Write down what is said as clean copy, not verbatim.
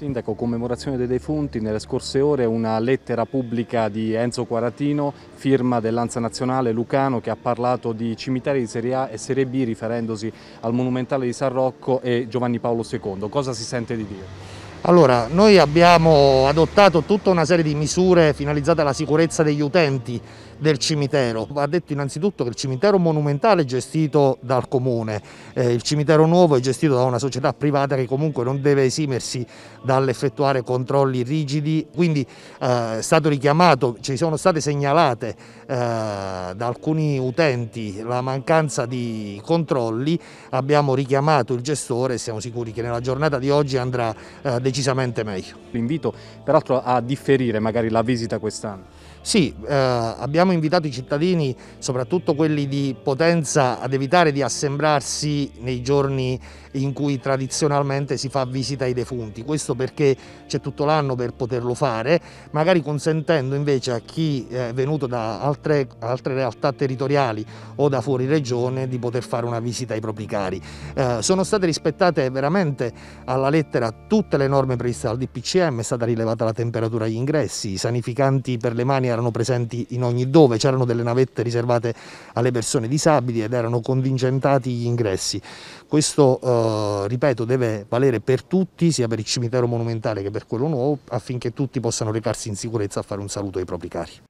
Sindaco, commemorazione dei defunti, nelle scorse ore una lettera pubblica di Enzo Quaratino, firma dell'Ansa Nazionale Lucano, che ha parlato di cimiteri di Serie A e Serie B riferendosi al monumentale di San Rocco e Giovanni Paolo II. Cosa si sente di dire? Allora, noi abbiamo adottato tutta una serie di misure finalizzate alla sicurezza degli utenti del cimitero. Va detto innanzitutto che il cimitero monumentale è gestito dal comune, il cimitero nuovo è gestito da una società privata che comunque non deve esimersi dall'effettuare controlli rigidi, quindi è stato richiamato, ci sono state segnalate da alcuni utenti la mancanza di controlli, abbiamo richiamato il gestore e siamo sicuri che nella giornata di oggi andrà decisamente meglio. L'invito peraltro a differire magari la visita quest'anno? Sì, abbiamo invitato i cittadini, soprattutto quelli di Potenza, ad evitare di assembrarsi nei giorni in cui tradizionalmente si fa visita ai defunti. Questo perché c'è tutto l'anno per poterlo fare, magari consentendo invece a chi è venuto da altre realtà territoriali o da fuori regione di poter fare una visita ai propri cari. Sono state rispettate veramente alla lettera tutte le norme previste dal DPCM, è stata rilevata la temperatura agli ingressi, i sanificanti per le mani erano presenti in ogni dove, c'erano delle navette riservate alle persone disabili ed erano contingentati gli ingressi. Questo, ripeto, deve valere per tutti, sia per il cimitero monumentale che per quello nuovo, affinché tutti possano recarsi in sicurezza a fare un saluto ai propri cari.